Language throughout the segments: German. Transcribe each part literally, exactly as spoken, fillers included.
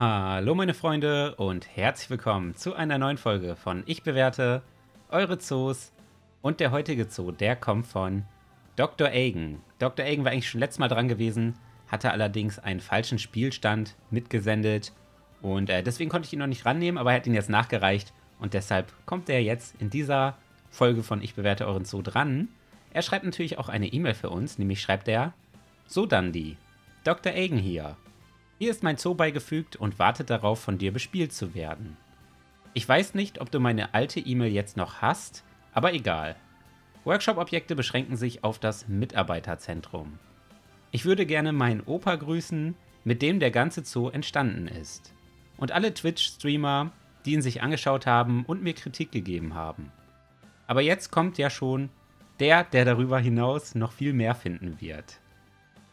Hallo meine Freunde und herzlich willkommen zu einer neuen Folge von Ich bewerte eure Zoos, und der heutige Zoo, der kommt von Doktor Agen. Doktor Agen war eigentlich schon letztes Mal dran gewesen, hatte allerdings einen falschen Spielstand mitgesendet und äh, deswegen konnte ich ihn noch nicht rannehmen, aber er hat ihn jetzt nachgereicht und deshalb kommt er jetzt in dieser Folge von Ich bewerte euren Zoo dran. Er schreibt natürlich auch eine E-Mail für uns, nämlich schreibt er: So Dandy, Doktor Agen hier. Hier ist mein Zoo beigefügt und wartet darauf, von dir bespielt zu werden. Ich weiß nicht, ob du meine alte E-Mail jetzt noch hast, aber egal. Workshop-Objekte beschränken sich auf das Mitarbeiterzentrum. Ich würde gerne meinen Opa grüßen, mit dem der ganze Zoo entstanden ist. Und alle Twitch-Streamer, die ihn sich angeschaut haben und mir Kritik gegeben haben. Aber jetzt kommt ja schon der, der darüber hinaus noch viel mehr finden wird.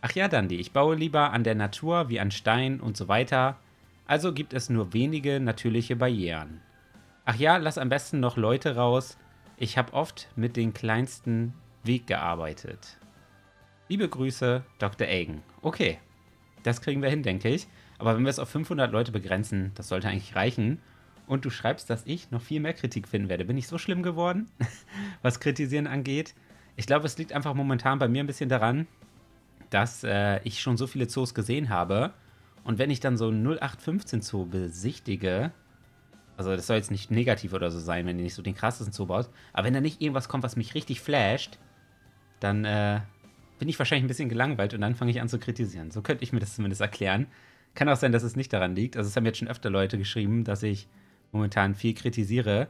Ach ja, Dandy, ich baue lieber an der Natur wie an Stein und so weiter, also gibt es nur wenige natürliche Barrieren. Ach ja, lass am besten noch Leute raus, ich habe oft mit den kleinsten Weg gearbeitet. Liebe Grüße, Doktor Agen. Okay, das kriegen wir hin, denke ich, aber wenn wir es auf fünfhundert Leute begrenzen, das sollte eigentlich reichen. Und du schreibst, dass ich noch viel mehr Kritik finden werde. Bin ich so schlimm geworden, was Kritisieren angeht? Ich glaube, es liegt einfach momentan bei mir ein bisschen daran, dass äh, ich schon so viele Zoos gesehen habe, und wenn ich dann so einen null acht fünfzehn Zoo besichtige, also das soll jetzt nicht negativ oder so sein, wenn ihr nicht so den krassesten Zoo baut, aber wenn da nicht irgendwas kommt, was mich richtig flasht, dann äh, bin ich wahrscheinlich ein bisschen gelangweilt und dann fange ich an zu kritisieren. So könnte ich mir das zumindest erklären. Kann auch sein, dass es nicht daran liegt. Also es haben jetzt schon öfter Leute geschrieben, dass ich momentan viel kritisiere.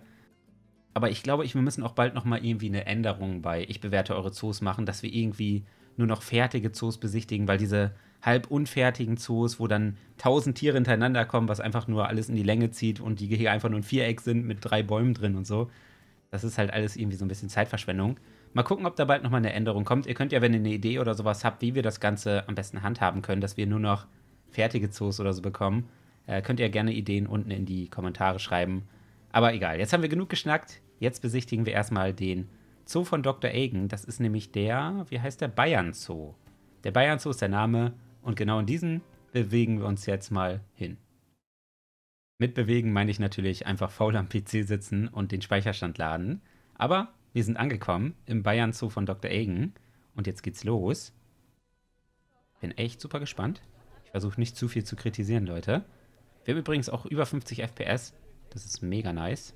Aber ich glaube, ich, wir müssen auch bald nochmal irgendwie eine Änderung bei Ich bewerte eure Zoos machen, dass wir irgendwie nur noch fertige Zoos besichtigen, weil diese halb unfertigen Zoos, wo dann tausend Tiere hintereinander kommen, was einfach nur alles in die Länge zieht und die Gehege einfach nur ein Viereck sind mit drei Bäumen drin und so, das ist halt alles irgendwie so ein bisschen Zeitverschwendung. Mal gucken, ob da bald nochmal eine Änderung kommt. Ihr könnt ja, wenn ihr eine Idee oder sowas habt, wie wir das Ganze am besten handhaben können, dass wir nur noch fertige Zoos oder so bekommen, äh, könnt ihr gerne Ideen unten in die Kommentare schreiben. Aber egal, jetzt haben wir genug geschnackt. Jetzt besichtigen wir erstmal den Zoo von Doktor Agen, das ist nämlich der, wie heißt der, Bayern-Zoo. Der Bayern-Zoo ist der Name, und genau in diesen bewegen wir uns jetzt mal hin. Mit bewegen meine ich natürlich einfach faul am P C sitzen und den Speicherstand laden. Aber wir sind angekommen im Bayern-Zoo von Doktor Agen und jetzt geht's los. Bin echt super gespannt. Ich versuche nicht zu viel zu kritisieren, Leute. Wir haben übrigens auch über fünfzig F P S, das ist mega nice.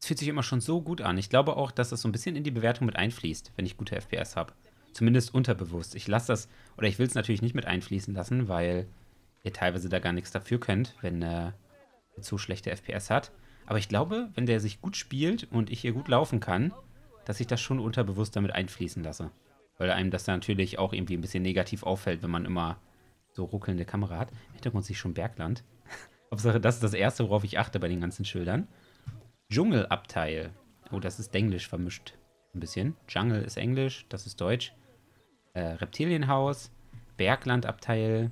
Es fühlt sich immer schon so gut an. Ich glaube auch, dass das so ein bisschen in die Bewertung mit einfließt, wenn ich gute F P S habe. Zumindest unterbewusst. Ich lasse das, oder ich will es natürlich nicht mit einfließen lassen, weil ihr teilweise da gar nichts dafür könnt, wenn äh, ihr zu schlechte F P S hat. Aber ich glaube, wenn der sich gut spielt und ich hier gut laufen kann, dass ich das schon unterbewusst damit einfließen lasse. Weil einem das da natürlich auch irgendwie ein bisschen negativ auffällt, wenn man immer so ruckelnde Kamera hat. Im Hintergrund sehe ich schon Bergland. Hauptsache, das ist das Erste, worauf ich achte bei den ganzen Schildern. Dschungelabteil. Oh, das ist Englisch vermischt. Ein bisschen. Jungle ist Englisch, das ist Deutsch. Äh, Reptilienhaus, Berglandabteil,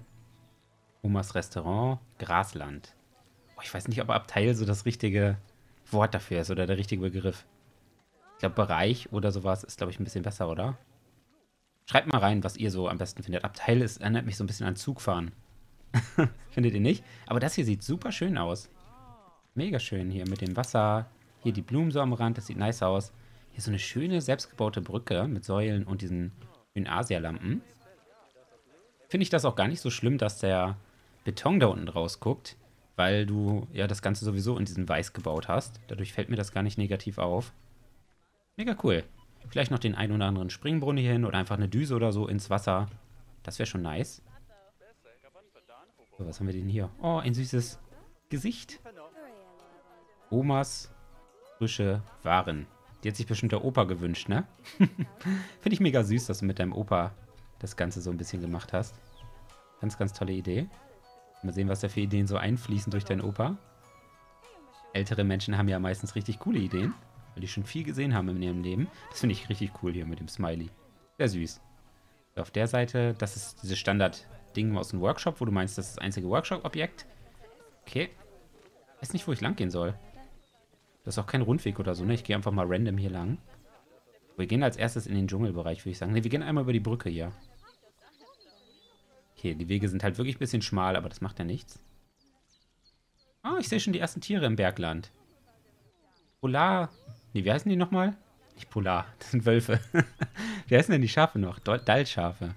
Omas Restaurant, Grasland. Oh, ich weiß nicht, ob Abteil so das richtige Wort dafür ist oder der richtige Begriff. Ich glaube, Bereich oder sowas ist, glaube ich, ein bisschen besser, oder? Schreibt mal rein, was ihr so am besten findet. Abteil ist, erinnert mich so ein bisschen an Zugfahren. Findet ihr nicht? Aber das hier sieht super schön aus. Mega schön hier mit dem Wasser. Hier die Blumen so am Rand, das sieht nice aus. Hier so eine schöne selbstgebaute Brücke mit Säulen und diesen schönen Asialampen. Finde ich das auch gar nicht so schlimm, dass der Beton da unten rausguckt, weil du ja das Ganze sowieso in diesem Weiß gebaut hast. Dadurch fällt mir das gar nicht negativ auf. Mega cool. Vielleicht noch den einen oder anderen Springbrunnen hier hin oder einfach eine Düse oder so ins Wasser. Das wäre schon nice. So, was haben wir denn hier? Oh, ein süßes Gesicht. Omas frische Waren. Die hat sich bestimmt der Opa gewünscht, ne? Finde ich mega süß, dass du mit deinem Opa das Ganze so ein bisschen gemacht hast. Ganz, ganz tolle Idee. Mal sehen, was da für Ideen so einfließen durch deinen Opa. Ältere Menschen haben ja meistens richtig coole Ideen, weil die schon viel gesehen haben in ihrem Leben. Das finde ich richtig cool hier mit dem Smiley. Sehr süß. So, auf der Seite, das ist dieses Standard-Ding aus dem Workshop, wo du meinst, das ist das einzige Workshop-Objekt. Okay. Ich weiß nicht, wo ich lang gehen soll. Das ist auch kein Rundweg oder so, ne? Ich gehe einfach mal random hier lang. Wir gehen als erstes in den Dschungelbereich, würde ich sagen. Ne, wir gehen einmal über die Brücke hier. Okay, die Wege sind halt wirklich ein bisschen schmal, aber das macht ja nichts. Ah, ich sehe schon die ersten Tiere im Bergland. Polar. Nee, wie heißen die nochmal? Nicht Polar, das sind Wölfe. Wie heißen denn die Schafe noch? Dall-Schafe.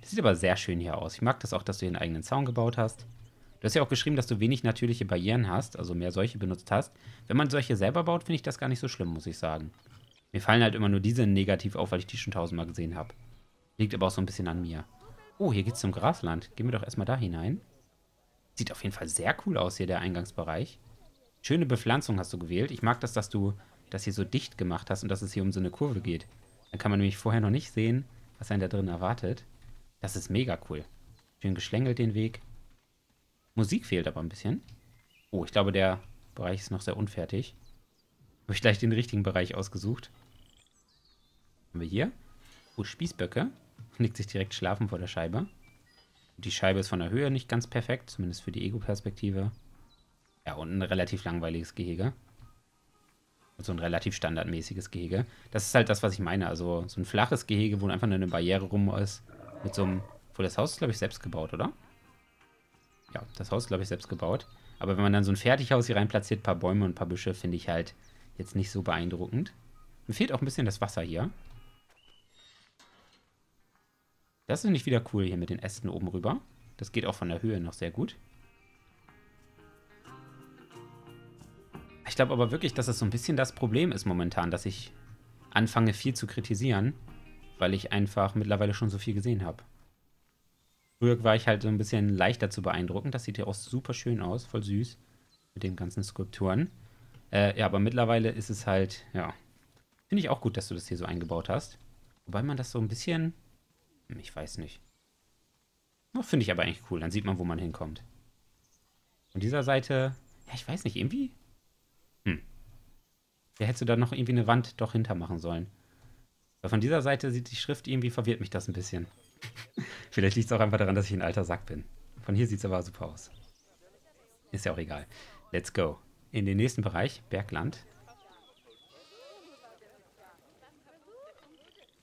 Das sieht aber sehr schön hier aus. Ich mag das auch, dass du hier einen eigenen Zaun gebaut hast. Du hast ja auch geschrieben, dass du wenig natürliche Barrieren hast, also mehr solche benutzt hast. Wenn man solche selber baut, finde ich das gar nicht so schlimm, muss ich sagen. Mir fallen halt immer nur diese negativ auf, weil ich die schon tausendmal gesehen habe. Liegt aber auch so ein bisschen an mir. Oh, hier geht's zum Grasland. Gehen wir doch erstmal da hinein. Sieht auf jeden Fall sehr cool aus hier, der Eingangsbereich. Schöne Bepflanzung hast du gewählt. Ich mag das, dass du das hier so dicht gemacht hast und dass es hier um so eine Kurve geht. Dann kann man nämlich vorher noch nicht sehen, was einen da drin erwartet. Das ist mega cool. Schön geschlängelt den Weg. Musik fehlt aber ein bisschen. Oh, ich glaube, der Bereich ist noch sehr unfertig. Habe ich gleich den richtigen Bereich ausgesucht. Haben wir hier. Oh, Spießböcke. Legt sich direkt schlafen vor der Scheibe. Die Scheibe ist von der Höhe nicht ganz perfekt, zumindest für die Ego-Perspektive. Ja, und ein relativ langweiliges Gehege. Und so ein relativ standardmäßiges Gehege. Das ist halt das, was ich meine. Also so ein flaches Gehege, wo einfach nur eine Barriere rum ist. Mit so einem... Obwohl, das Haus ist, glaube ich, selbst gebaut, oder? Ja, das Haus ist, glaube ich, selbst gebaut. Aber wenn man dann so ein Fertighaus hier rein platziert, ein paar Bäume und ein paar Büsche, finde ich halt jetzt nicht so beeindruckend. Mir fehlt auch ein bisschen das Wasser hier. Das ist nicht wieder cool hier mit den Ästen oben rüber. Das geht auch von der Höhe noch sehr gut. Ich glaube aber wirklich, dass es so ein bisschen das Problem ist momentan, dass ich anfange viel zu kritisieren, weil ich einfach mittlerweile schon so viel gesehen habe. Früher war ich halt so ein bisschen leichter zu beeindrucken. Das sieht ja auch super schön aus, voll süß mit den ganzen Skulpturen. Äh, ja, aber mittlerweile ist es halt, ja, finde ich auch gut, dass du das hier so eingebaut hast. Wobei man das so ein bisschen... Ich weiß nicht. Oh, finde ich aber eigentlich cool. Dann sieht man, wo man hinkommt. Von dieser Seite... Ja, ich weiß nicht. Irgendwie... Hm. Ja, hättest du da noch irgendwie eine Wand doch hinter machen sollen. Weil von dieser Seite sieht die Schrift irgendwie... Verwirrt mich das ein bisschen. Vielleicht liegt es auch einfach daran, dass ich ein alter Sack bin. Von hier sieht es aber super aus. Ist ja auch egal. Let's go. In den nächsten Bereich. Bergland.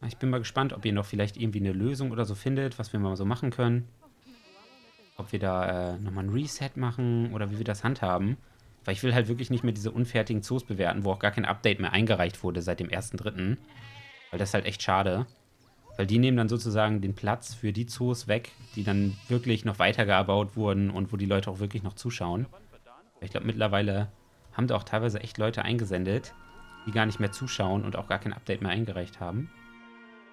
Ich bin mal gespannt, ob ihr noch vielleicht irgendwie eine Lösung oder so findet, was wir mal so machen können. Ob wir da äh, nochmal ein Reset machen oder wie wir das handhaben. Weil ich will halt wirklich nicht mehr diese unfertigen Zoos bewerten, wo auch gar kein Update mehr eingereicht wurde seit dem ersten dritten Weil das ist halt echt schade. Weil die nehmen dann sozusagen den Platz für die Zoos weg, die dann wirklich noch weitergebaut wurden und wo die Leute auch wirklich noch zuschauen. Ich glaube, mittlerweile haben da auch teilweise echt Leute eingesendet, die gar nicht mehr zuschauen und auch gar kein Update mehr eingereicht haben.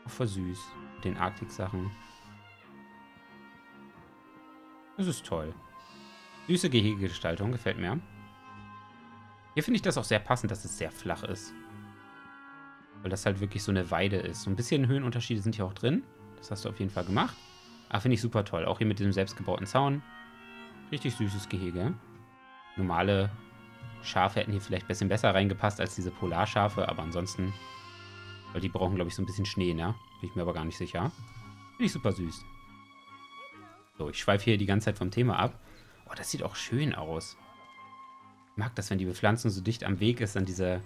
Voll süß. Mit den Arktik-Sachen. Das ist toll. Süße Gehegegestaltung, gefällt mir. Hier finde ich das auch sehr passend, dass es sehr flach ist. Weil das halt wirklich so eine Weide ist. So ein bisschen Höhenunterschiede sind hier auch drin. Das hast du auf jeden Fall gemacht. Aber finde ich super toll. Auch hier mit dem selbstgebauten Zaun. Richtig süßes Gehege. Normale Schafe hätten hier vielleicht ein bisschen besser reingepasst als diese Polarschafe, aber ansonsten... Weil die brauchen, glaube ich, so ein bisschen Schnee, ne? Bin ich mir aber gar nicht sicher. Finde ich super süß. So, ich schweife hier die ganze Zeit vom Thema ab. Oh, das sieht auch schön aus. Ich mag das, wenn die Bepflanzung so dicht am Weg ist, dann diese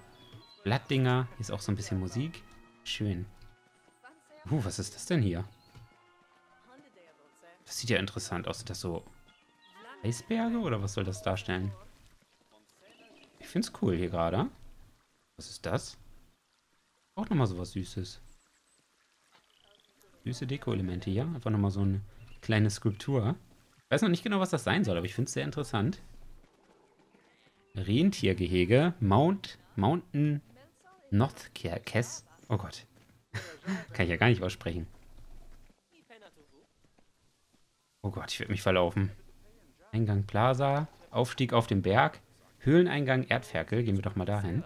Blattdinger. Hier ist auch so ein bisschen Musik. Schön. Uh, was ist das denn hier? Das sieht ja interessant aus. Sind das so Eisberge oder was soll das darstellen? Ich finde es cool hier gerade. Was ist das? Auch nochmal sowas Süßes. Süße Deko-Elemente hier. Einfach nochmal so eine kleine Skulptur. Ich weiß noch nicht genau, was das sein soll, aber ich finde es sehr interessant. Rentiergehege. Mount, Mountain Northcass. Oh Gott. Kann ich ja gar nicht aussprechen. Oh Gott, ich werde mich verlaufen. Eingang Plaza. Aufstieg auf den Berg. Höhleneingang Erdferkel. Gehen wir doch mal dahin.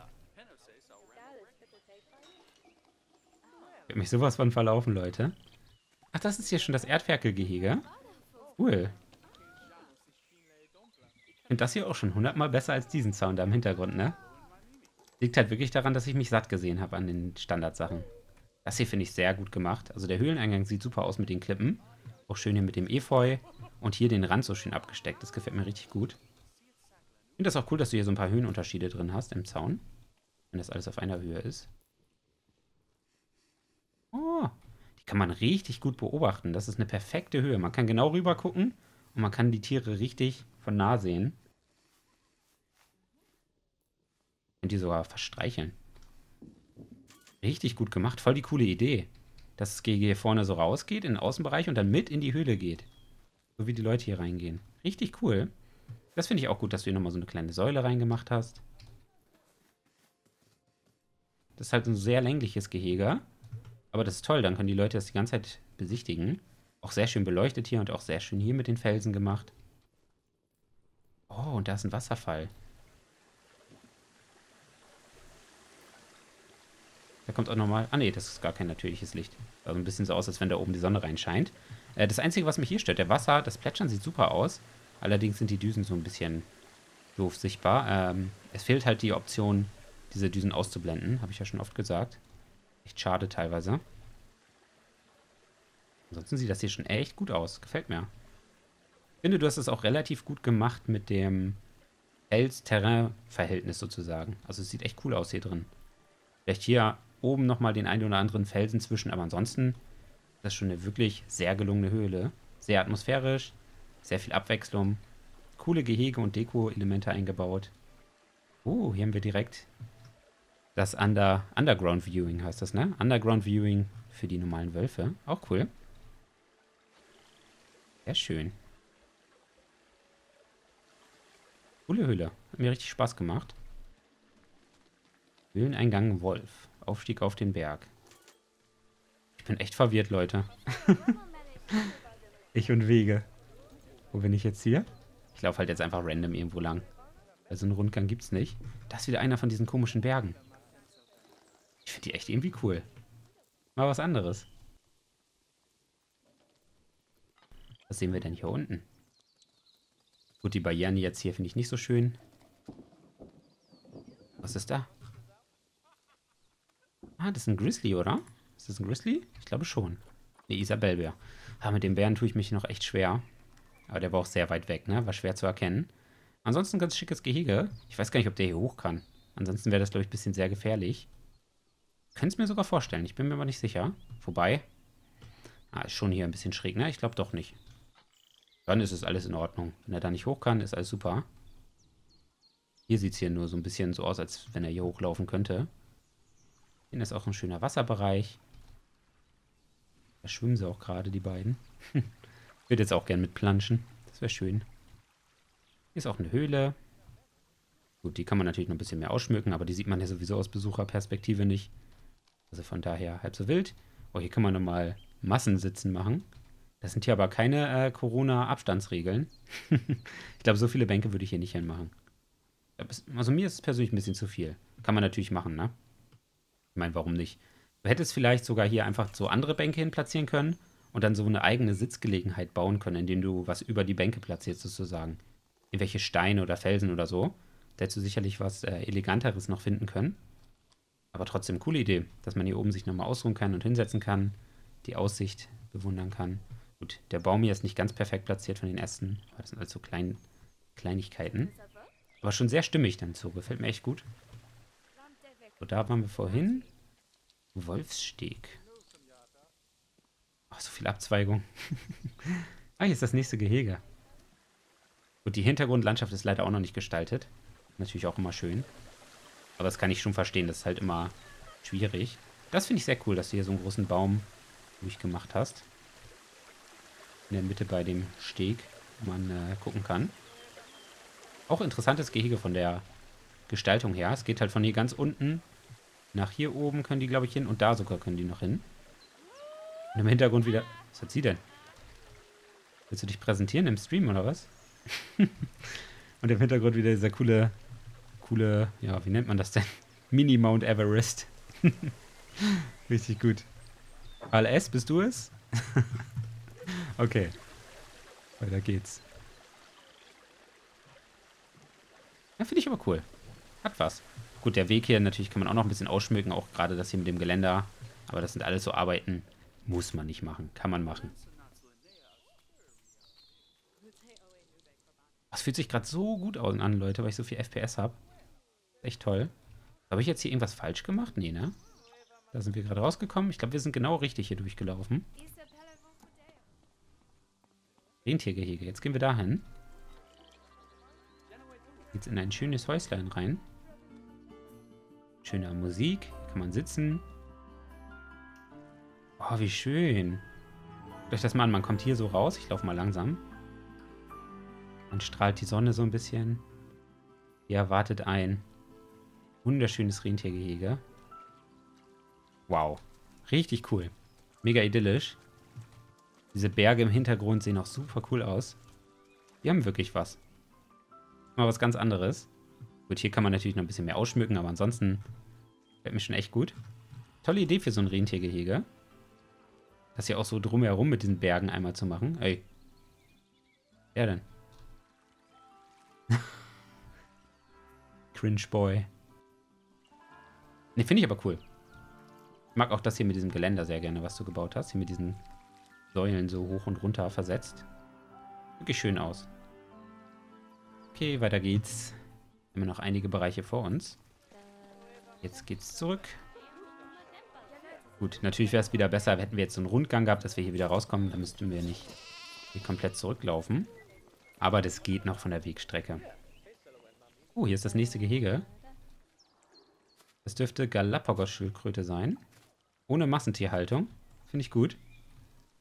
Ich hab mich sowas von verlaufen, Leute. Ach, das ist hier schon das Erdferkelgehege. Cool. Ich finde das hier auch schon hundertmal besser als diesen Zaun da im Hintergrund, ne? Liegt halt wirklich daran, dass ich mich satt gesehen habe an den Standardsachen. Das hier finde ich sehr gut gemacht. Also der Höhleneingang sieht super aus mit den Klippen. Auch schön hier mit dem Efeu. Und hier den Rand so schön abgesteckt. Das gefällt mir richtig gut. Ich finde das auch cool, dass du hier so ein paar Höhenunterschiede drin hast im Zaun. Wenn das alles auf einer Höhe ist. Oh, kann man richtig gut beobachten. Das ist eine perfekte Höhe. Man kann genau rüber gucken und man kann die Tiere richtig von nah sehen. Und die sogar verstreicheln. Richtig gut gemacht. Voll die coole Idee. Dass es hier vorne so rausgeht in den Außenbereich und dann mit in die Höhle geht. So wie die Leute hier reingehen. Richtig cool. Das finde ich auch gut, dass du hier nochmal so eine kleine Säule reingemacht hast. Das ist halt ein sehr längliches Gehege. Aber das ist toll, dann können die Leute das die ganze Zeit besichtigen. Auch sehr schön beleuchtet hier und auch sehr schön hier mit den Felsen gemacht. Oh, und da ist ein Wasserfall. Da kommt auch nochmal... Ah ne, das ist gar kein natürliches Licht. Also ein bisschen so aus, als wenn da oben die Sonne reinscheint. Äh, das Einzige, was mich hier stört, der Wasser, das Plätschern sieht super aus. Allerdings sind die Düsen so ein bisschen doof sichtbar. Ähm, es fehlt halt die Option, diese Düsen auszublenden. Habe ich ja schon oft gesagt. Echt schade teilweise. Ansonsten sieht das hier schon echt gut aus. Gefällt mir. Ich finde, du hast es auch relativ gut gemacht mit dem Fels-Terrain-Verhältnis sozusagen. Also es sieht echt cool aus hier drin. Vielleicht hier oben nochmal den einen oder anderen Felsen zwischen, aber ansonsten ist das schon eine wirklich sehr gelungene Höhle. Sehr atmosphärisch, sehr viel Abwechslung, coole Gehege und Deko-Elemente eingebaut. Oh, uh, hier haben wir direkt das Under Underground Viewing, heißt das, ne? Underground Viewing für die normalen Wölfe. Auch cool. Sehr schön. Coole Höhle. Hat mir richtig Spaß gemacht. Höhleneingang Wolf. Aufstieg auf den Berg. Ich bin echt verwirrt, Leute. Ich und Wege. Wo bin ich jetzt hier? Ich laufe halt jetzt einfach random irgendwo lang. Also einen Rundgang gibt's nicht. Das ist wieder einer von diesen komischen Bergen. Ich finde die echt irgendwie cool. Mal was anderes. Was sehen wir denn hier unten? Gut, die Barrieren jetzt hier finde ich nicht so schön. Was ist da? Ah, das ist ein Grizzly, oder? Ist das ein Grizzly? Ich glaube schon. Ne, Isabelbär. Ah, mit den Bären tue ich mich noch echt schwer. Aber der war auch sehr weit weg, ne? War schwer zu erkennen. Ansonsten ganz schickes Gehege. Ich weiß gar nicht, ob der hier hoch kann. Ansonsten wäre das, glaube ich, ein bisschen sehr gefährlich. Könnt's mir sogar vorstellen. Ich bin mir aber nicht sicher. Wobei. Ah, ist schon hier ein bisschen schräg, ne? Ich glaube doch nicht. Dann ist es alles in Ordnung. Wenn er da nicht hoch kann, ist alles super. Hier sieht es hier nur so ein bisschen so aus, als wenn er hier hochlaufen könnte. Hier ist auch ein schöner Wasserbereich. Da schwimmen sie auch gerade, die beiden. Ich würde jetzt auch gern mitplanschen. Das wäre schön. Hier ist auch eine Höhle. Gut, die kann man natürlich noch ein bisschen mehr ausschmücken, aber die sieht man ja sowieso aus Besucherperspektive nicht. Also von daher halb so wild. Oh, hier kann man nochmal Massensitzen machen. Das sind hier aber keine äh, Corona-Abstandsregeln. Ich glaube, so viele Bänke würde ich hier nicht hinmachen. Also mir ist es persönlich ein bisschen zu viel. Kann man natürlich machen, ne? Ich meine, warum nicht? Du hättest vielleicht sogar hier einfach so andere Bänke hin platzieren können und dann so eine eigene Sitzgelegenheit bauen können, indem du was über die Bänke platzierst sozusagen. Irgendwelche Steine oder Felsen oder so. Da hättest du sicherlich was äh, Eleganteres noch finden können. Aber trotzdem coole Idee, dass man hier oben sich nochmal ausruhen kann und hinsetzen kann, die Aussicht bewundern kann. Gut, der Baum hier ist nicht ganz perfekt platziert von den Ästen. Das sind also klein, Kleinigkeiten. Aber schon sehr stimmig dann so. Gefällt mir echt gut. So, da waren wir vorhin. Wolfssteg. Ach, so viel Abzweigung. Ah, hier ist das nächste Gehege. Gut, die Hintergrundlandschaft ist leider auch noch nicht gestaltet. Natürlich auch immer schön. Aber das kann ich schon verstehen, das ist halt immer schwierig. Das finde ich sehr cool, dass du hier so einen großen Baum durchgemacht hast. In der Mitte bei dem Steg, wo man äh, gucken kann. Auch interessantes Gehege von der Gestaltung her. Es geht halt von hier ganz unten nach hier oben können die, glaube ich, hin. Und da sogar können die noch hin. Und im Hintergrund wieder... Was hat sie denn? Willst du dich präsentieren im Stream, oder was? Und im Hintergrund wieder dieser coole... Coole... Ja, wie nennt man das denn? Mini-Mount Everest. Richtig gut. Al-S, bist du es? Okay. Weiter geht's. Ja, finde ich aber cool. Hat was. Gut, der Weg hier natürlich kann man auch noch ein bisschen ausschmücken, auch gerade das hier mit dem Geländer. Aber das sind alles so Arbeiten, muss man nicht machen, kann man machen. Das fühlt sich gerade so gut an, Leute, weil ich so viel F P S habe. Echt toll. Habe ich jetzt hier irgendwas falsch gemacht? Nee, ne? Da sind wir gerade rausgekommen. Ich glaube, wir sind genau richtig hier durchgelaufen. Rentiergehege. Jetzt gehen wir da hin. Geht's in ein schönes Häuslein rein. Schöne Musik. Kann man sitzen. Oh, wie schön. Guckt euch das mal an. Man kommt hier so raus. Ich laufe mal langsam. Dann strahlt die Sonne so ein bisschen. Ihr wartet ein. Wunderschönes Rentiergehege. Wow. Richtig cool. Mega idyllisch. Diese Berge im Hintergrund sehen auch super cool aus. Die haben wirklich was. Mal was ganz anderes. Gut, hier kann man natürlich noch ein bisschen mehr ausschmücken, aber ansonsten gefällt mir schon echt gut. Tolle Idee für so ein Rentiergehege. Das hier auch so drumherum mit diesen Bergen einmal zu machen. Ey. Wer denn? Cringe Boy. Ne, finde ich aber cool. Ich mag auch das hier mit diesem Geländer sehr gerne, was du gebaut hast. Hier mit diesen Säulen so hoch und runter versetzt. Wirklich schön aus. Okay, weiter geht's. Wir haben noch einige Bereiche vor uns. Jetzt geht's zurück. Gut, natürlich wäre es wieder besser, hätten wir jetzt so einen Rundgang gehabt, dass wir hier wieder rauskommen. Dann müssten wir nicht hier komplett zurücklaufen. Aber das geht noch von der Wegstrecke. Oh, hier ist das nächste Gehege. Das dürfte Galapagos-Schildkröte sein. Ohne Massentierhaltung. Finde ich gut.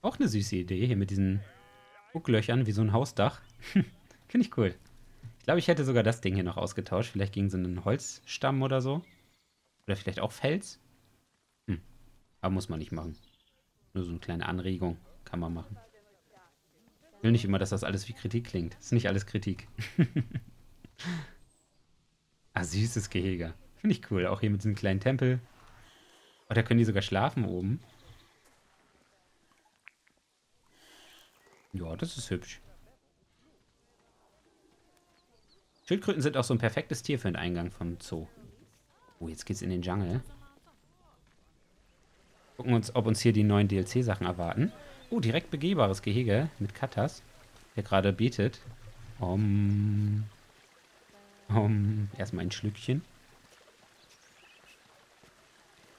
Auch eine süße Idee, hier mit diesen Gucklöchern wie so ein Hausdach. Finde ich cool. Ich glaube, ich hätte sogar das Ding hier noch ausgetauscht. Vielleicht gegen so einen Holzstamm oder so. Oder vielleicht auch Fels. Hm. Aber muss man nicht machen. Nur so eine kleine Anregung kann man machen. Ich will nicht immer, dass das alles wie Kritik klingt. Das ist nicht alles Kritik. Ah, süßes Gehege. Finde ich cool. Auch hier mit diesem kleinen Tempel. Oh, da können die sogar schlafen oben. Ja, das ist hübsch. Schildkröten sind auch so ein perfektes Tier für den Eingang vom Zoo. Oh, jetzt geht's in den Dschungel. Gucken uns, ob uns hier die neuen D L C-Sachen erwarten. Oh, direkt begehbares Gehege mit Katas, der gerade betet. Um, um, erstmal ein Schlückchen.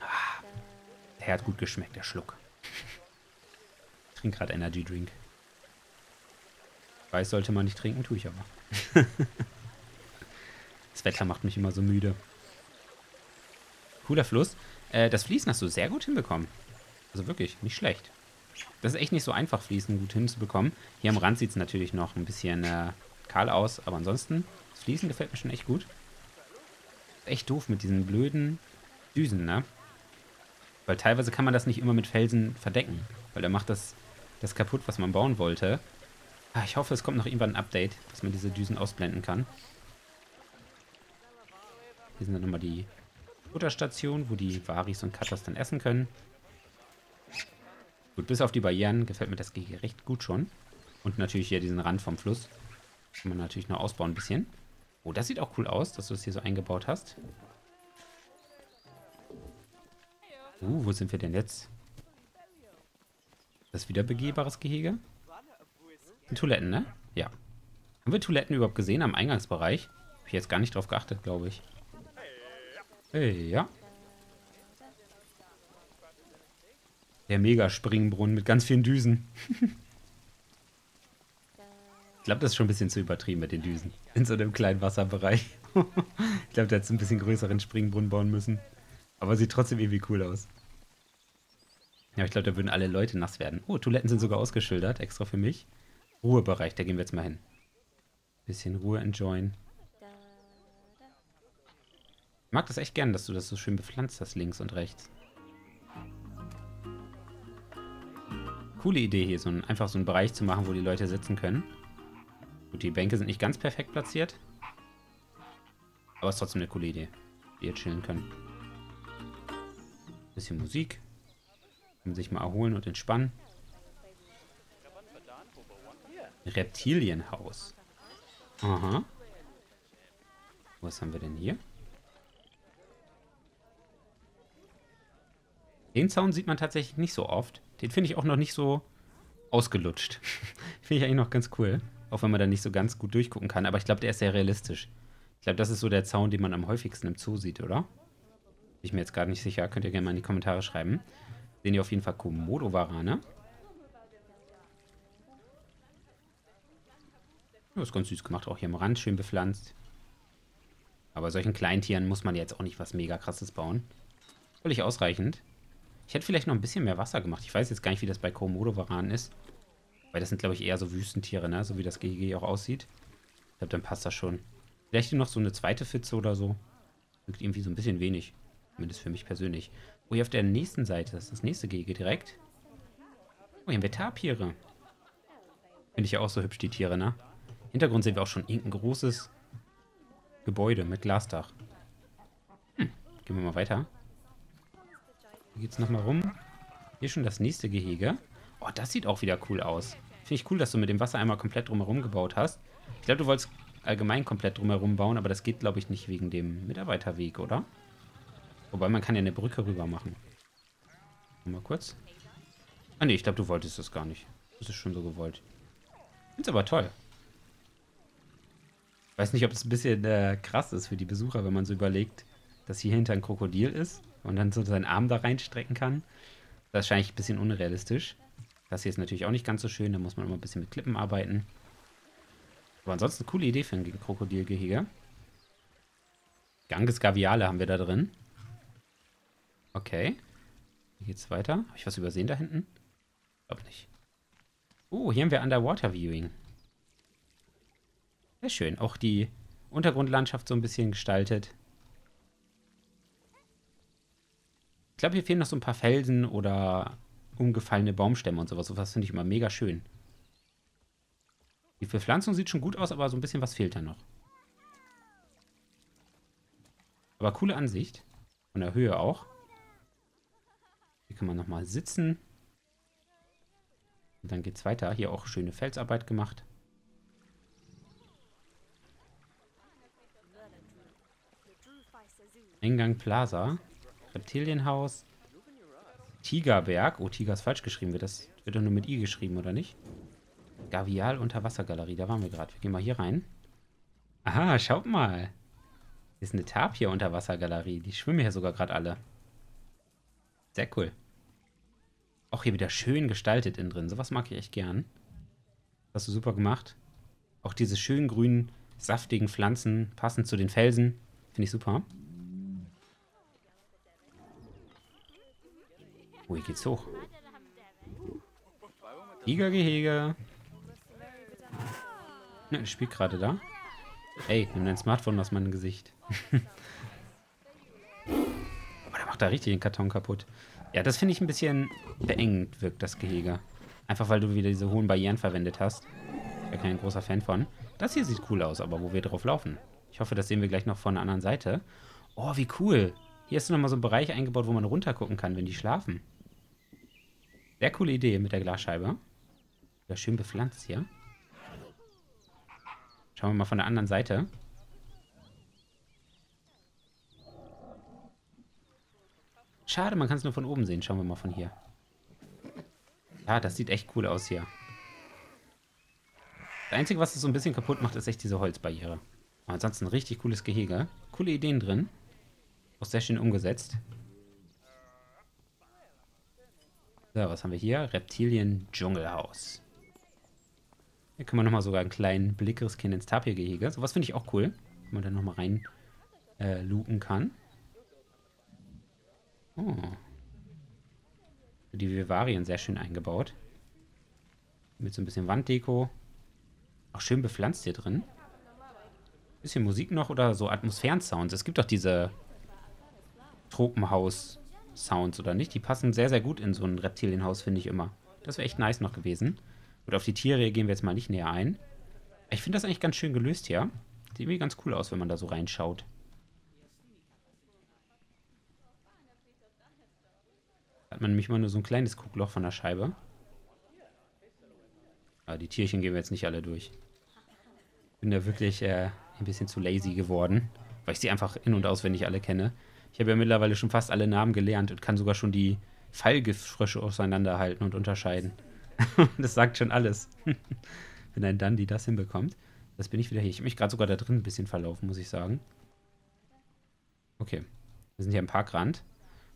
Ah, der hat gut geschmeckt, der Schluck. Ich trinke gerade Energy Drink. Weiß sollte man nicht trinken, tue ich aber. Das Wetter macht mich immer so müde. Cooler Fluss. Äh, das Fließen hast du sehr gut hinbekommen. Also wirklich, nicht schlecht. Das ist echt nicht so einfach, Fließen gut hinzubekommen. Hier am Rand sieht es natürlich noch ein bisschen äh, kahl aus, aber ansonsten, das Fließen gefällt mir schon echt gut. Ist echt doof mit diesen blöden Düsen, ne? Weil teilweise kann man das nicht immer mit Felsen verdecken, weil da macht das, das kaputt, was man bauen wollte. Ich hoffe, es kommt noch irgendwann ein Update, dass man diese Düsen ausblenden kann. Hier sind dann nochmal die Futterstationen, wo die Waris und Katas dann essen können. Gut, bis auf die Barrieren gefällt mir das Gehege recht gut schon. Und natürlich hier diesen Rand vom Fluss. Kann man natürlich noch ausbauen ein bisschen. Oh, das sieht auch cool aus, dass du es hier so eingebaut hast. Uh, wo sind wir denn jetzt? Das ist wieder begehbares Gehege. Toiletten, ne? Ja. Haben wir Toiletten überhaupt gesehen am Eingangsbereich? Hab ich jetzt gar nicht drauf geachtet, glaube ich. Hey, ja. Der Mega-Springbrunnen mit ganz vielen Düsen. Ich glaube, das ist schon ein bisschen zu übertrieben mit den Düsen. In so einem kleinen Wasserbereich. Ich glaube, der hätte ein bisschen größeren Springbrunnen bauen müssen. Aber sieht trotzdem irgendwie cool aus. Ja, ich glaube, da würden alle Leute nass werden. Oh, Toiletten sind sogar ausgeschildert, extra für mich. Ruhebereich, da gehen wir jetzt mal hin. Bisschen Ruhe enjoyen. Ich mag das echt gern, dass du das so schön bepflanzt hast, links und rechts. Coole Idee hier, so ein, einfach so einen Bereich zu machen, wo die Leute sitzen können. Gut, die Bänke sind nicht ganz perfekt platziert. Aber es ist trotzdem eine coole Idee, die hier chillen können. Bisschen Musik. Um sich mal erholen und entspannen. Reptilienhaus. Aha. Was haben wir denn hier? Den Zaun sieht man tatsächlich nicht so oft. Den finde ich auch noch nicht so ausgelutscht. Finde ich eigentlich noch ganz cool. Auch wenn man da nicht so ganz gut durchgucken kann. Aber ich glaube, der ist sehr realistisch. Ich glaube, das ist so der Zaun, den man am häufigsten im Zoo sieht, oder? Bin ich mir jetzt gerade nicht sicher. Könnt ihr gerne mal in die Kommentare schreiben. Sehen hier auf jeden Fall Komodowarane. Ja, ist ganz süß gemacht. Auch hier am Rand schön bepflanzt. Aber solchen Kleintieren muss man jetzt auch nicht was mega krasses bauen. Völlig ausreichend. Ich hätte vielleicht noch ein bisschen mehr Wasser gemacht. Ich weiß jetzt gar nicht, wie das bei Komodowaranen ist. Weil das sind, glaube ich, eher so Wüstentiere, ne? So wie das G G auch aussieht. Ich glaube, dann passt das schon. Vielleicht noch so eine zweite Pfütze oder so. Wirkt irgendwie so ein bisschen wenig. Zumindest für mich persönlich. Oh, hier auf der nächsten Seite, das ist das nächste Gehege direkt. Oh, hier haben wir Tapire. Finde ich ja auch so hübsch, die Tiere, ne? Im Hintergrund sehen wir auch schon irgendein großes Gebäude mit Glasdach. Hm, gehen wir mal weiter. Hier geht's nochmal rum. Hier schon das nächste Gehege. Oh, das sieht auch wieder cool aus. Finde ich cool, dass du mit dem Wasser einmal komplett drumherum gebaut hast. Ich glaube, du wolltest allgemein komplett drumherum bauen, aber das geht, glaube ich, nicht wegen dem Mitarbeiterweg, oder? Wobei, man kann ja eine Brücke rüber machen. Mal kurz. Ah ne, ich glaube, du wolltest das gar nicht. Das ist schon so gewollt. Find's aber toll. Ich weiß nicht, ob das ein bisschen äh, krass ist für die Besucher, wenn man so überlegt, dass hier hinter ein Krokodil ist und dann so seinen Arm da reinstrecken kann. Das ist wahrscheinlich ein bisschen unrealistisch. Das hier ist natürlich auch nicht ganz so schön. Da muss man immer ein bisschen mit Klippen arbeiten. Aber ansonsten eine coole Idee für ein Krokodilgehege. Ganges Gaviale haben wir da drin. Okay. Hier geht's weiter. Habe ich was übersehen da hinten? Ich glaube nicht. Oh, hier haben wir Underwater Viewing. Sehr schön. Auch die Untergrundlandschaft so ein bisschen gestaltet. Ich glaube, hier fehlen noch so ein paar Felsen oder umgefallene Baumstämme und sowas. Sowas finde ich immer mega schön. Die Verpflanzung sieht schon gut aus, aber so ein bisschen was fehlt da noch. Aber coole Ansicht. Von der Höhe auch. Hier kann man nochmal sitzen. Und dann geht's weiter. Hier auch schöne Felsarbeit gemacht. Eingang Plaza. Reptilienhaus. Tigerberg. Oh, Tiger ist falsch geschrieben. Das wird doch nur mit I geschrieben, oder nicht? Gavial Unterwassergalerie. Da waren wir gerade. Wir gehen mal hier rein. Aha, schaut mal. Hier ist eine Tapir-Unterwassergalerie. Die schwimmen hier sogar gerade alle. Sehr cool. Auch hier wieder schön gestaltet innen drin. Sowas mag ich echt gern. Das hast du super gemacht. Auch diese schönen grünen, saftigen Pflanzen passend zu den Felsen. Finde ich super. Oh, hier geht's hoch. Tigergehege. Ne, das spielt gerade da. Ey, nimm dein Smartphone aus meinem Gesicht. Macht da richtig den Karton kaputt. Ja, das finde ich ein bisschen beengend, wirkt das Gehege. Einfach weil du wieder diese hohen Barrieren verwendet hast. Ich bin kein großer Fan von. Das hier sieht cool aus, aber wo wir drauf laufen. Ich hoffe, das sehen wir gleich noch von der anderen Seite. Oh, wie cool. Hier ist nochmal so ein Bereich eingebaut, wo man runtergucken kann, wenn die schlafen. Sehr coole Idee mit der Glasscheibe. Wieder schön bepflanzt hier. Schauen wir mal von der anderen Seite. Schade, man kann es nur von oben sehen. Schauen wir mal von hier. Ja, das sieht echt cool aus hier. Das Einzige, was es so ein bisschen kaputt macht, ist echt diese Holzbarriere. Aber ansonsten ein richtig cooles Gehege. Coole Ideen drin. Auch sehr schön umgesetzt. So, was haben wir hier? Reptilien-Dschungelhaus. Hier kann man nochmal sogar einen kleinen Blick riskieren ins Tapirgehege. Sowas finde ich auch cool, wenn man da nochmal rein äh, lupen kann. Oh. Die Vivarien sehr schön eingebaut. Mit so ein bisschen Wanddeko. Auch schön bepflanzt hier drin. Bisschen Musik noch oder so Atmosphären-Sounds. Es gibt doch diese Tropenhaus-Sounds, oder nicht? Die passen sehr, sehr gut in so ein Reptilienhaus, finde ich immer. Das wäre echt nice noch gewesen. Und auf die Tiere gehen wir jetzt mal nicht näher ein. Ich finde das eigentlich ganz schön gelöst hier. Sieht irgendwie ganz cool aus, wenn man da so reinschaut. Hat man nämlich mal nur so ein kleines Guckloch von der Scheibe. Aber die Tierchen gehen wir jetzt nicht alle durch. Ich bin da wirklich äh, ein bisschen zu lazy geworden, weil ich sie einfach in- und auswendig alle kenne. Ich habe ja mittlerweile schon fast alle Namen gelernt und kann sogar schon die Fallgiftfrösche auseinanderhalten und unterscheiden. Das sagt schon alles. Wenn ein Dandy das hinbekommt. Das bin ich wieder hier. Ich habe mich gerade sogar da drin ein bisschen verlaufen, muss ich sagen. Okay. Wir sind hier am Parkrand.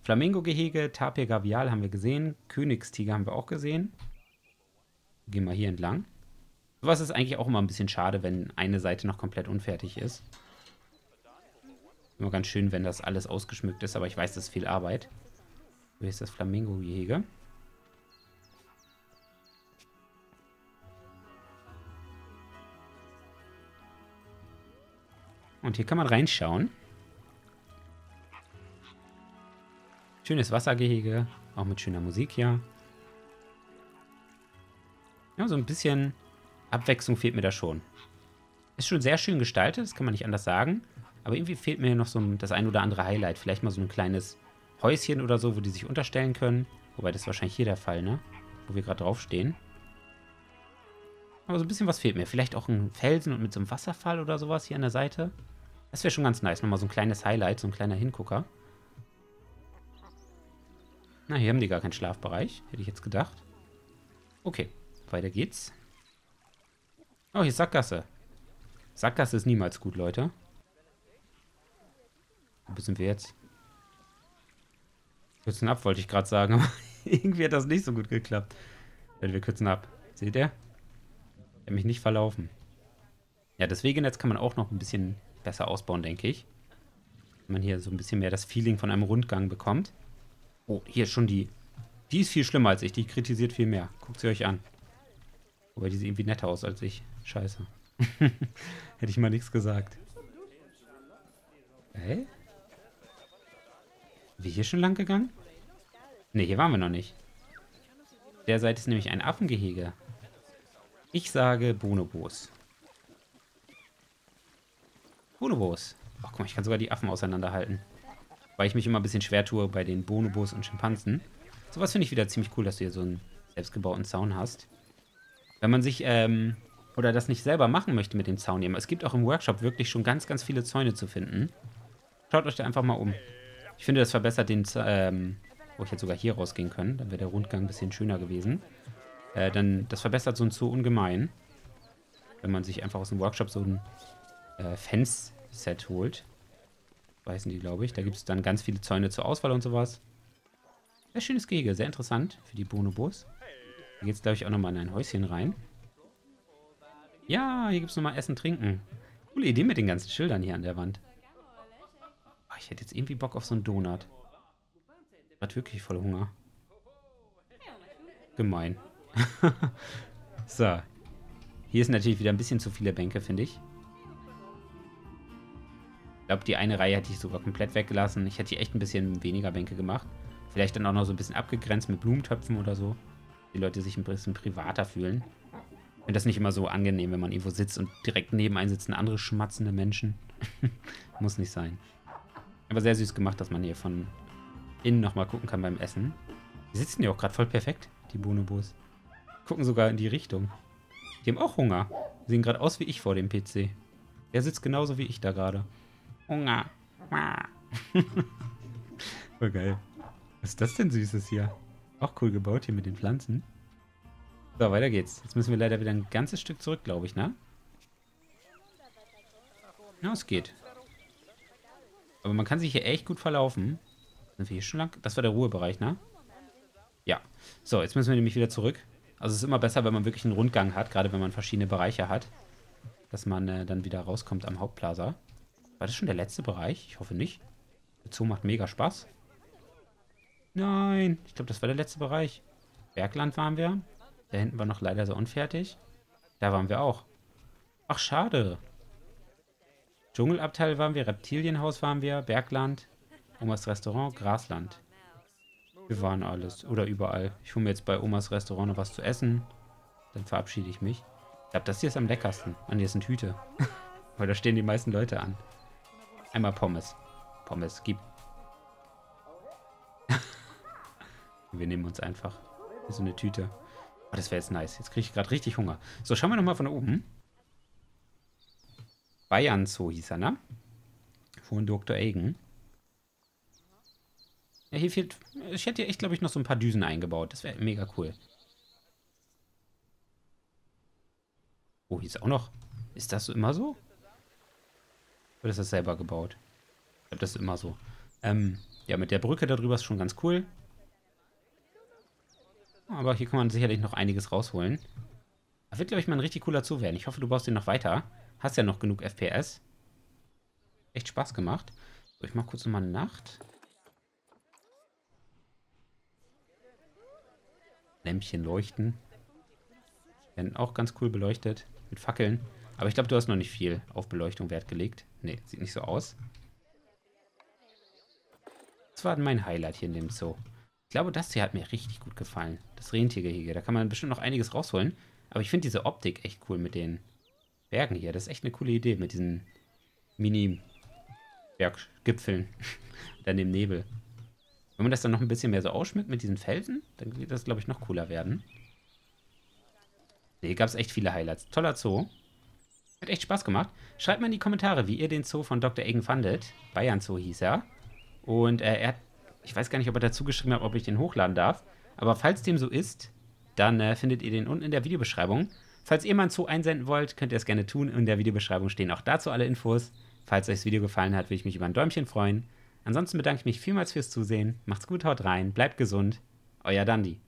Flamingo-Gehege, Tapir-Gavial haben wir gesehen. Königstiger haben wir auch gesehen. Gehen wir hier entlang. Sowas ist eigentlich auch immer ein bisschen schade, wenn eine Seite noch komplett unfertig ist. Immer ganz schön, wenn das alles ausgeschmückt ist, aber ich weiß, das ist viel Arbeit. Hier ist das Flamingo-Gehege. Und hier kann man reinschauen. Schönes Wassergehege, auch mit schöner Musik hier. Ja, so ein bisschen Abwechslung fehlt mir da schon. Ist schon sehr schön gestaltet, das kann man nicht anders sagen. Aber irgendwie fehlt mir noch so das ein oder andere Highlight. Vielleicht mal so ein kleines Häuschen oder so, wo die sich unterstellen können. Wobei das ist wahrscheinlich hier der Fall, ne? Wo wir gerade draufstehen. Aber so ein bisschen was fehlt mir. Vielleicht auch ein Felsen und mit so einem Wasserfall oder sowas hier an der Seite. Das wäre schon ganz nice. Nochmal so ein kleines Highlight, so ein kleiner Hingucker. Na, hier haben die gar keinen Schlafbereich. Hätte ich jetzt gedacht. Okay, weiter geht's. Oh, hier ist Sackgasse. Sackgasse ist niemals gut, Leute. Wo sind wir jetzt? Kürzen ab, wollte ich gerade sagen. Aber irgendwie hat das nicht so gut geklappt. Wir kürzen ab. Seht ihr? Ich habe mich nicht verlaufen. Ja, deswegen jetzt kann man auch noch ein bisschen besser ausbauen, denke ich. Wenn man hier so ein bisschen mehr das Feeling von einem Rundgang bekommt. Oh, hier ist schon die... Die ist viel schlimmer als ich. Die kritisiert viel mehr. Guckt sie euch an. Wobei die sieht irgendwie netter aus als ich. Scheiße. Hätte ich mal nichts gesagt. Hä? Sind wir hier schon lang gegangen? Ne, hier waren wir noch nicht. Auf der Seite ist nämlich ein Affengehege. Ich sage Bonobos. Bonobos. Ach, guck mal, ich kann sogar die Affen auseinanderhalten. Weil ich mich immer ein bisschen schwer tue bei den Bonobos und Schimpansen. Sowas finde ich wieder ziemlich cool, dass du hier so einen selbstgebauten Zaun hast. Wenn man sich, ähm, oder das nicht selber machen möchte mit dem Zaun nehmen. Es gibt auch im Workshop wirklich schon ganz, ganz viele Zäune zu finden. Schaut euch da einfach mal um. Ich finde, das verbessert den, ähm, wo ich jetzt sogar hier rausgehen können. Dann wäre der Rundgang ein bisschen schöner gewesen. Äh, dann, das verbessert so ein Zoo ungemein. Wenn man sich einfach aus dem Workshop so ein äh, Fence-Set holt. Heißen die, glaube ich. Da gibt es dann ganz viele Zäune zur Auswahl und sowas. Sehr schönes Gehege, sehr interessant für die Bonobos. Hier geht es, glaube ich, auch nochmal in ein Häuschen rein. Ja, hier gibt es nochmal Essen, Trinken. Coole Idee mit den ganzen Schildern hier an der Wand. Oh, ich hätte jetzt irgendwie Bock auf so einen Donut. Ich hatte wirklich voll Hunger. Gemein. So. Hier ist natürlich wieder ein bisschen zu viele Bänke, finde ich. Ich glaube, die eine Reihe hätte ich sogar komplett weggelassen. Ich hätte hier echt ein bisschen weniger Bänke gemacht. Vielleicht dann auch noch so ein bisschen abgegrenzt mit Blumentöpfen oder so. Die Leute sich ein bisschen privater fühlen. Ich finde das nicht immer so angenehm, wenn man irgendwo sitzt und direkt neben einem sitzen andere schmatzende Menschen. Muss nicht sein. Aber sehr süß gemacht, dass man hier von innen nochmal gucken kann beim Essen. Die sitzen ja auch gerade voll perfekt, die Bonobos. Gucken sogar in die Richtung. Die haben auch Hunger. Die sehen gerade aus wie ich vor dem P C. Der sitzt genauso wie ich da gerade. Hunger. Voll geil. Was ist das denn Süßes hier? Auch cool gebaut hier mit den Pflanzen. So, weiter geht's. Jetzt müssen wir leider wieder ein ganzes Stück zurück, glaube ich, ne? Ja, es geht. Aber man kann sich hier echt gut verlaufen. Sind wir hier schon lang? Das war der Ruhebereich, ne? Ja. So, jetzt müssen wir nämlich wieder zurück. Also es ist immer besser, wenn man wirklich einen Rundgang hat, gerade wenn man verschiedene Bereiche hat. Dass man äh, dann wieder rauskommt am Hauptplaza. War das schon der letzte Bereich? Ich hoffe nicht. Der Zoo macht mega Spaß. Nein, ich glaube, das war der letzte Bereich. Bergland waren wir. Da hinten war noch leider so unfertig. Da waren wir auch. Ach, schade. Dschungelabteil waren wir, Reptilienhaus waren wir, Bergland, Omas Restaurant, Grasland. Wir waren alles oder überall. Ich hole mir jetzt bei Omas Restaurant noch was zu essen. Dann verabschiede ich mich. Ich glaube, das hier ist am leckersten. Und hier sind Hüte. Weil da stehen die meisten Leute an. Einmal Pommes. Pommes, gib. Wir nehmen uns einfach so eine Tüte. Oh, das wäre jetzt nice. Jetzt kriege ich gerade richtig Hunger. So, schauen wir nochmal von oben. Bayern-Zoo hieß er, ne? Von Doktor Agen. Ja, hier fehlt... Ich hätte hier echt, glaube ich, noch so ein paar Düsen eingebaut. Das wäre mega cool. Oh, hier ist auch noch... Ist das so immer so? Oder ist das selber gebaut? Ich glaube, das ist immer so. Ähm, ja, mit der Brücke darüber ist schon ganz cool. Aber hier kann man sicherlich noch einiges rausholen. Das wird, glaube ich, mal ein richtig cooler Zoo werden. Ich hoffe, du baust den noch weiter. Hast ja noch genug F P S. Echt Spaß gemacht. So, ich mache kurz nochmal eine Nacht. Lämpchen leuchten. Werden auch ganz cool beleuchtet. Mit Fackeln. Aber ich glaube, du hast noch nicht viel auf Beleuchtung Wert gelegt. Nee, sieht nicht so aus. Das war mein Highlight hier in dem Zoo. Ich glaube, das hier hat mir richtig gut gefallen. Das Rentiergehege. Da kann man bestimmt noch einiges rausholen. Aber ich finde diese Optik echt cool mit den Bergen hier. Das ist echt eine coole Idee mit diesen Mini-Berggipfeln und dann dem Nebel. Wenn man das dann noch ein bisschen mehr so ausschmückt mit diesen Felsen, dann wird das, glaube ich, noch cooler werden. Nee, hier gab es echt viele Highlights. Toller Zoo. Hat echt Spaß gemacht. Schreibt mal in die Kommentare, wie ihr den Zoo von Doktor Agen fandet. Bayern-Zoo hieß er. Und äh, er hat, ich weiß gar nicht, ob er dazu geschrieben hat, ob ich den hochladen darf. Aber falls dem so ist, dann äh, findet ihr den unten in der Videobeschreibung. Falls ihr mal einen Zoo einsenden wollt, könnt ihr es gerne tun. In der Videobeschreibung stehen auch dazu alle Infos. Falls euch das Video gefallen hat, würde ich mich über ein Däumchen freuen. Ansonsten bedanke ich mich vielmals fürs Zusehen. Macht's gut, haut rein, bleibt gesund. Euer Dandi.